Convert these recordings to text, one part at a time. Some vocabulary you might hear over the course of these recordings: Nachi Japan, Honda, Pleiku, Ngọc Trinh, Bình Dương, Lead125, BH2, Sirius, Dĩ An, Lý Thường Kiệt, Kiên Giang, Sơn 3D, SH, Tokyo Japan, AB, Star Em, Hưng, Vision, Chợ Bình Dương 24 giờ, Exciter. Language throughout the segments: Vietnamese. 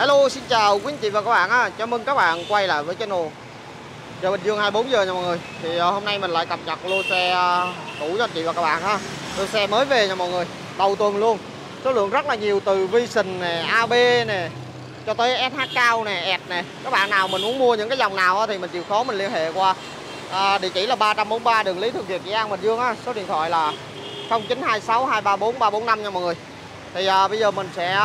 Hello, xin chào quý anh chị và các bạn á. Chào mừng các bạn quay lại với channel Chợ Bình Dương 24 giờ nha mọi người. Thì hôm nay mình lại cập nhật lô xe cũ cho anh chị và các bạn ha. Lô xe mới về nha mọi người, đầu tuần luôn. Số lượng rất là nhiều, từ Vision nè, AB nè, cho tới SH cao nè, ẹt nè. Các bạn nào mình muốn mua những cái dòng nào á, thì mình chịu khó mình liên hệ qua địa chỉ là 343 đường Lý Thường Kiệt, Dĩ An, Bình Dương á. Số điện thoại là 0926 234 345 nha mọi người. Thì bây giờ mình sẽ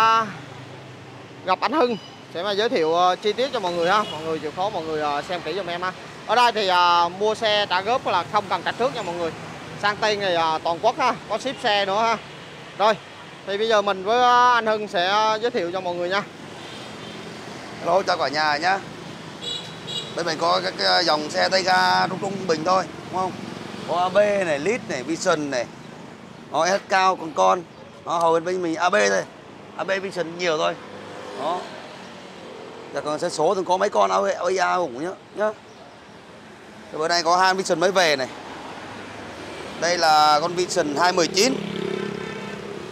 gặp anh Hưng để mà giới thiệu chi tiết cho mọi người ha. Mọi người chịu khó mọi người xem kỹ giùm em ha. Ở đây thì mua xe trả góp là không cần trả trước nha mọi người. Sang tên thì toàn quốc ha, có ship xe nữa ha. Rồi, thì bây giờ mình với anh Hưng sẽ giới thiệu cho mọi người nha. Hello, chào cả nhà nhá. Bên mình có các dòng xe tay ga trung bình thôi, đúng không? Có AB này, Lead này, Vision này. Nó SH cao con. Nó hầu bên mình AB thôi. AB Vision nhiều thôi. Đó. Dạ, còn xe số thì có mấy con OIA cũng nhá. Thì bữa nay có hai Vision mới về này. Đây là con Vision 219.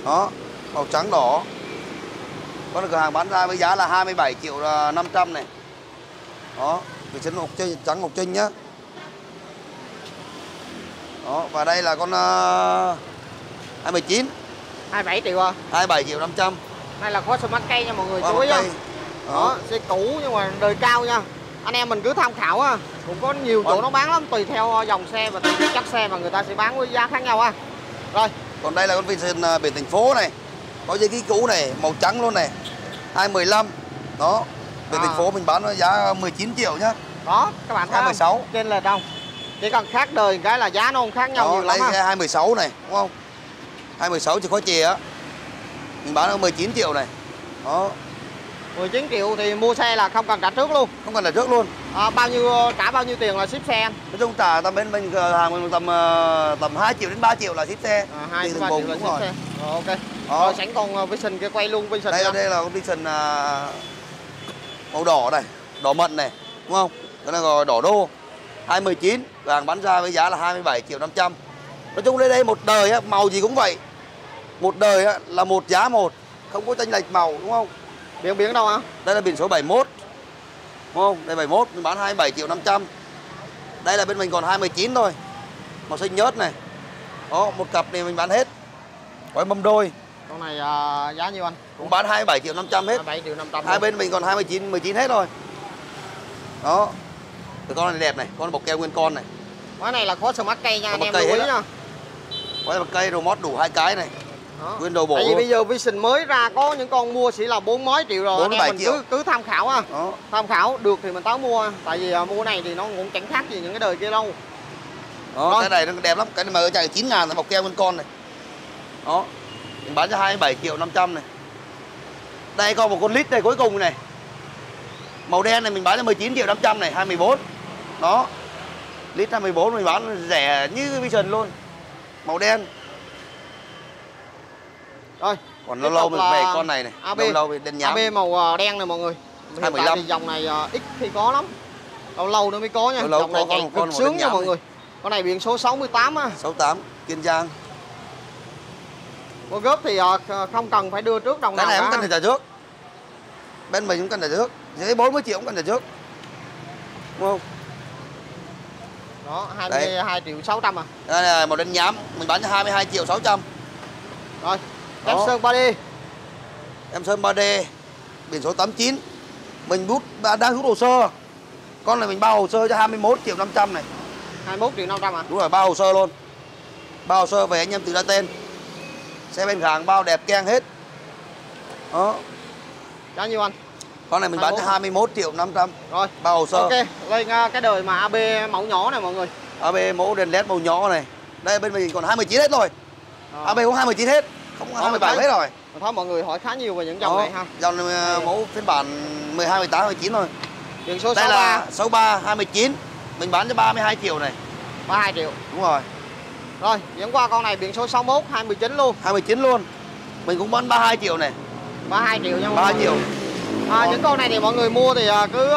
Đó, màu trắng đỏ. Con cửa hàng bán ra với giá là 27 triệu 500 này. Đó, Vision Ngọc Trinh, trắng Ngọc Trinh nhá. Đó, và đây là con 219. 27 triệu à? 27 triệu 500. Đây là có smart cây nha mọi người, chú ý nha. Đó, xe cũ nhưng mà đời cao nha. Anh em mình cứ tham khảo ha. Cũng có nhiều chỗ nó bán lắm, tùy theo dòng xe và tùy chất xe mà người ta sẽ bán với giá khác nhau ha. Rồi, còn đây là con Vision biển thành phố này. Có giấy ký cũ này, màu trắng luôn này. 215. Đó, biển thành phố mình bán với giá 19 triệu nhá. Đó, các bạn thấy 26. Trên là đông. Chỉ cần khác đời cái là giá nó không khác nhau. Đó, nhiều lắm ha. Đây xe 216 này, đúng không? 216 chỉ có chìa á. Mình bán 19 triệu này. Đó. 19 triệu thì mua xe là không cần trả trước luôn. Không cần trả trước luôn. Bao nhiêu, trả bao nhiêu tiền là ship xe anh? Nói chung trả tầm bên mình hàng mình tầm 2 triệu đến 3 triệu là ship xe. 2 đến 3 triệu là ship xe. Rồi ok. Đó. Rồi sẵn còn Vision kia quay luôn Vision. Đây là con Vision màu đỏ này, đỏ mận này, đúng không? Cái này gọi đỏ đô. 219 và hàng bán ra với giá là 27 triệu 500. Nói chung đây một đời á, màu gì cũng vậy. Một đời á, là một giá một, không có chênh lệch màu, đúng không? Biển đâu hả? Đây là biển số 71, đúng không? Đây 71, mình bán 27 triệu 500. Đây là bên mình còn 29 thôi. Màu xanh nhớt này. Đó, một cặp này mình bán hết. Gói mâm đôi. Con này giá nhiêu anh? Cũng bán 27 triệu 500 hết. 27 triệu 500. Hai bên mình còn 29, 19 hết rồi. Đó. Cái con này đẹp này, con bọc keo nguyên con này. Cái này là có smart cây nha, anh em lưu ý nha. Có smart cây, remote đủ hai cái này. Nguyên đồ bộ. Tại vì bây giờ Vision mới ra có những con mua chỉ là 4 mấy triệu rồi. 47 mình triệu. Cứ tham khảo ha. Đó. Tham khảo được thì mình táo mua. Tại vì mua này thì nó cũng chẳng khác gì những cái đời kia đâu. Đó, cái này nó đẹp lắm. Cái này mà ở chạy 9.000 là bọc keo nguyên con này. Đó. Mình bán cho 27 triệu 500 này. Đây còn một con Lead này cuối cùng này. Màu đen này mình bán cho 19 triệu 500 này, 24. Đó. Lead 24 mình bán rẻ như Vision luôn. Màu đen. Rồi, còn lâu lâu mình về con này này. AB, lâu lâu đen nhám. AB màu đen này mọi người. 215. Thì dòng này ít khi có lắm. Lâu lâu nó mới có nha. Lâu dòng này chạy cực sướng nha mọi người. Con này biển số 68 á. 68 Kiên Giang. Mua góp thì không cần phải đưa trước đồng nào. Cái này cũng cần trả trước. Bên mình cũng cần trả trước. Dưới 40 triệu cũng cần trả trước. Đúng không? Đó, 22 triệu 600 à. Đây là màu đen nhám, mình bán cho 22 triệu 600. Rồi. Em Sơn 3D. Em Sơn 3D. Biển số 89. Mình đang rút hồ sơ. Con này mình bao hồ sơ cho 21 triệu 500 này. 21 triệu 500 à? Đúng rồi, bao hồ sơ luôn. Bao hồ sơ về anh em tự ra tên. Xe bên hàng bao đẹp keng hết. Đó. Giá nhiêu anh? Con này mình bán cho 21 triệu 500. Rồi, bao hồ sơ. Ok, lên cái đời mà AB mẫu nhỏ này mọi người. AB mẫu đèn led màu nhỏ này. Đây bên mình còn 29 hết rồi. AB cũng 29 hết. Không, 27 hết rồi. Mình thấy mọi người hỏi khá nhiều về những dòng này ha. Dòng này mẫu phiên bản 12, 18, 19 thôi. Biển số 63. Đây là 63, 29. Mình bán cho 32 triệu này. 32 triệu. Đúng rồi. Rồi, diễn qua con này biển số 61, 29 luôn. 29 luôn. Mình cũng bán 32 triệu này. 32 triệu nha mọi người. 32 triệu. Những con này thì mọi người mua thì cứ...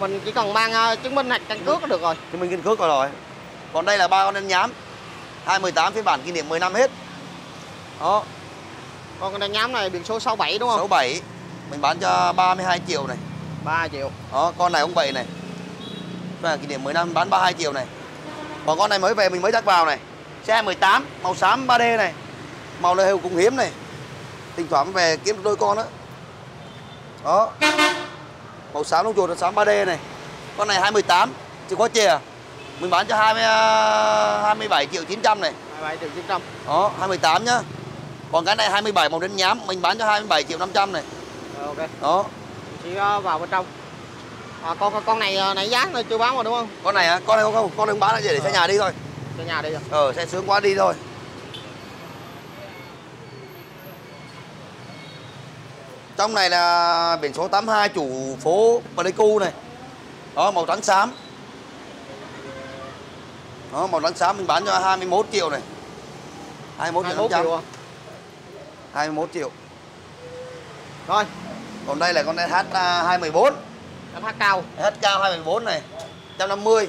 Mình chỉ cần mang chứng minh hoặc căn cước là được rồi. Chứng minh căn cước rồi. Còn đây là ba con đen nhám. 218 phiên bản kỷ niệm 10 năm hết. Đó. Con đen nhám này biển số 67 đúng không? 67. Mình bán cho 32 triệu này. 32 triệu. Đó, con này ông 7 này. Là kỷ niệm 10 năm bán 32 triệu này. Còn con này mới về mình mới dắt vào này. Xe 18 màu xám 3D này. Màu này cũng hiếm này. Thỉnh thoảng về kiếm được đôi con đó. Đó. Màu xám lông chuột là xám 3D này. Con này 28 chỉ có chìa. Mình bán cho 27 triệu 900 này. 27 triệu 900. Đó, 28 nhá. Còn cái này 27 màu đen nhám mình bán cho 27 triệu 500 này. Rồi, ok. Đó. Chỉ vào bên trong. À, con này nãy giá nó chưa bán rồi đúng không? Con này hả? Con này không, con này không bán để xe nhà đi thôi. Xe nhà đi rồi. Xe sướng quá đi thôi. Trong này là biển số 82 chủ phố Pleiku này. Đó, màu trắng xám. Đó, màu trắng xám mình bán cho 21 triệu này. 21 triệu. 21 triệu. Rồi. Còn đây là con SH214. SH cao. SH cao 214 này. 150.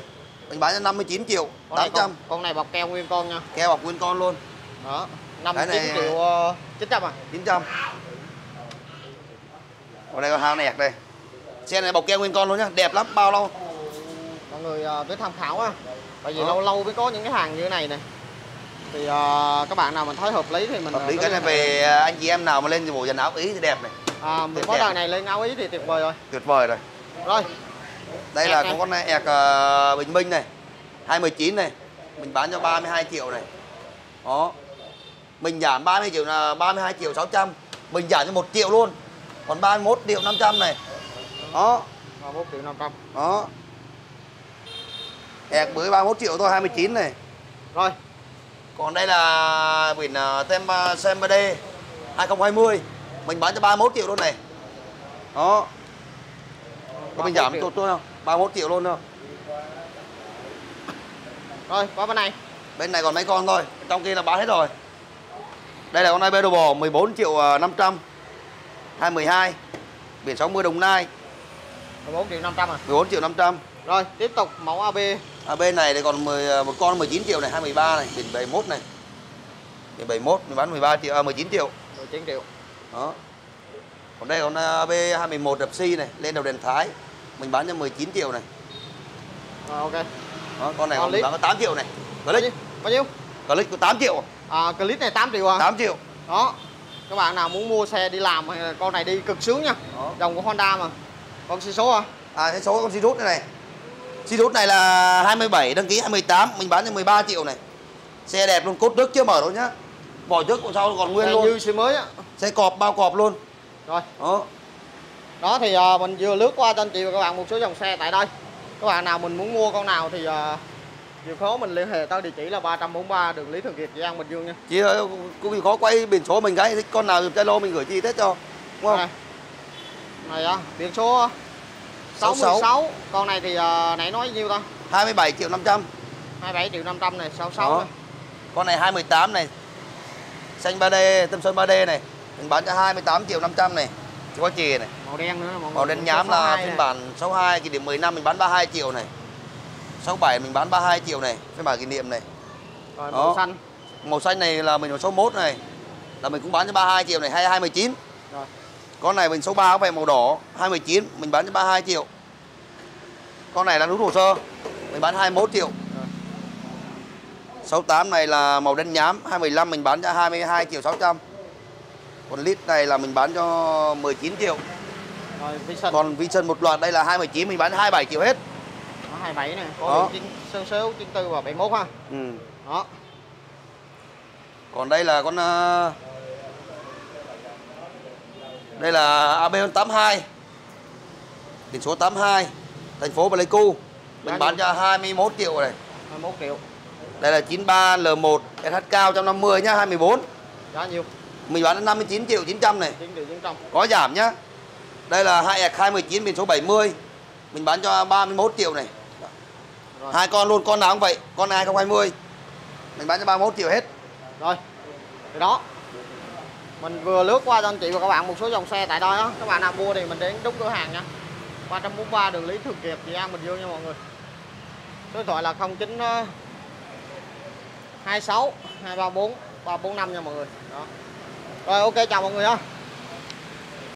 Mình bán cho 59 triệu. Con 800. Con này bọc keo nguyên con nha. Keo bọc nguyên con luôn. Đó, 59 triệu 900 à? 900. Ở đây có hàng nẹt đây. Xe này bọc keo nguyên con luôn nhá, đẹp lắm, bao lâu. Mọi người tới tham khảo á. Tại vì lâu lâu mới có những cái hàng như thế này nè. Thì các bạn nào mình thấy hợp lý thì mình hợp lý. Cái này về anh chị em nào mà lên bộ dàn áo Ý thì đẹp này. À, mình có đời này lên áo Ý thì tuyệt vời rồi. Tuyệt vời rồi. Rồi. Đây là con này ẹc Bình Minh này. 219 này. Mình bán cho 32 triệu này. Đó. Mình giảm 30 triệu là 32 triệu 600. Mình giảm cho 1 triệu luôn. Còn 31 triệu 500 này. Đó. 31 triệu 500. Đó. Ẹc bưởi 31 triệu thôi 29 này. Rồi. Còn đây là biển Sơn 3D 2020. Mình bán cho 31 triệu luôn này. Đó. Có mình giảm chút thôi không? 31 triệu luôn thôi. Rồi, qua bên này. Bên này còn mấy con thôi, trong kia là bán hết rồi. Đây là con này Bê Bò 14 triệu 500 212. Biển 60 Đồng Nai. 14 triệu 500 à? 14 triệu 500. Rồi, tiếp tục mẫu AB. AB này thì còn một con 19 triệu này, 23 này, biển 71 này. Biển 71 mình bán 19 triệu. 19 triệu. Đó. Còn đây con AB211 đập xi này, lên đầu đèn thái. Mình bán cho 19 triệu này. À, ok. Đó, con này mình bán có 8 triệu này. Click bao nhiêu? Click có 8 triệu. À, clip này 8 triệu à? 8 triệu. Đó. Các bạn nào muốn mua xe đi làm con này đi cực sướng nha. Đó. Dòng của Honda mà. Con xe số à? À, xe số con Sirius này này. Sirius này là 27 đăng ký 28, mình bán cho 13 triệu này. Xe đẹp luôn, cốt trước chưa mở đâu nhá. Vỏ trước của sau còn nguyên luôn. Như xe mới á. Xe cọp bao cọp luôn. Rồi. Đó thì mình vừa lướt qua cho anh chị và các bạn một số dòng xe tại đây. Các bạn nào mình muốn mua con nào thì chịu khó mình liên hệ tới địa chỉ là 343 đường Lý Thường Kiệt, Dĩ An, Bình Dương nha. Chị ơi, cũng chịu khó quay biển số mình cái con nào Zalo mình gửi chi tiết cho. Đúng không? Này á, biển số 66. Con này thì nãy nói nhiêu ta? 27 triệu 500. 27 triệu 500 này, 66 này. Con này 218 này. Xanh 3D, Tâm Sơn 3D này. Mình bán cho 28 triệu 500 này. Chỉ có chìa này. Màu đen nữa. Màu đen nhám là phiên bản 62 kỷ niệm 10 năm mình bán 32 triệu này. 67 mình bán 32 triệu này. Phiên bản kỷ niệm này. Rồi, màu xanh. Màu xanh này là mình số 1 này. Là mình cũng bán cho 32 triệu này. 219. Rồi. Con này mình số 3 có vẻ màu đỏ. 219 mình bán cho 32 triệu. Con này là rút hồ sơ. Mình bán 21 triệu. Rồi. 68 này là màu đen nhám. 215 mình bán cho 22 triệu 600. Còn lít này là mình bán cho 19 triệu. Rồi, Vision. Còn Vision một loạt đây là 29 mình bán 27 triệu hết. Đó, 27 này, có sơn số 94 và 71 ha. Ừ. Đó. Còn đây là con đây là AB82. Biển số 82, thành phố Pleiku. Mình bán cho 21 triệu này. 21 triệu. Đây là 93L1 SH cao 150 nhá, 24. Giá nhiêu? Mình bán đến 59 triệu 900 này. 9 triệu 900. Có giảm nhá. Đây là 219 biển số 70. Mình bán cho 31 triệu này. Rồi. Hai con luôn, con nào cũng vậy. Con này 2020 mình bán cho 31 triệu hết. Rồi. Thì đó, mình vừa lướt qua cho anh chị và các bạn một số dòng xe tại đó đó. Các bạn nào mua thì mình đến đúng cửa hàng nha. 343 đường Lý Thường Kiệt, Dĩ An, Bình Dương nha mọi người. Số điện thoại là 0926 234 345 nha mọi người. Đó. Rồi, ok, chào mọi người ha.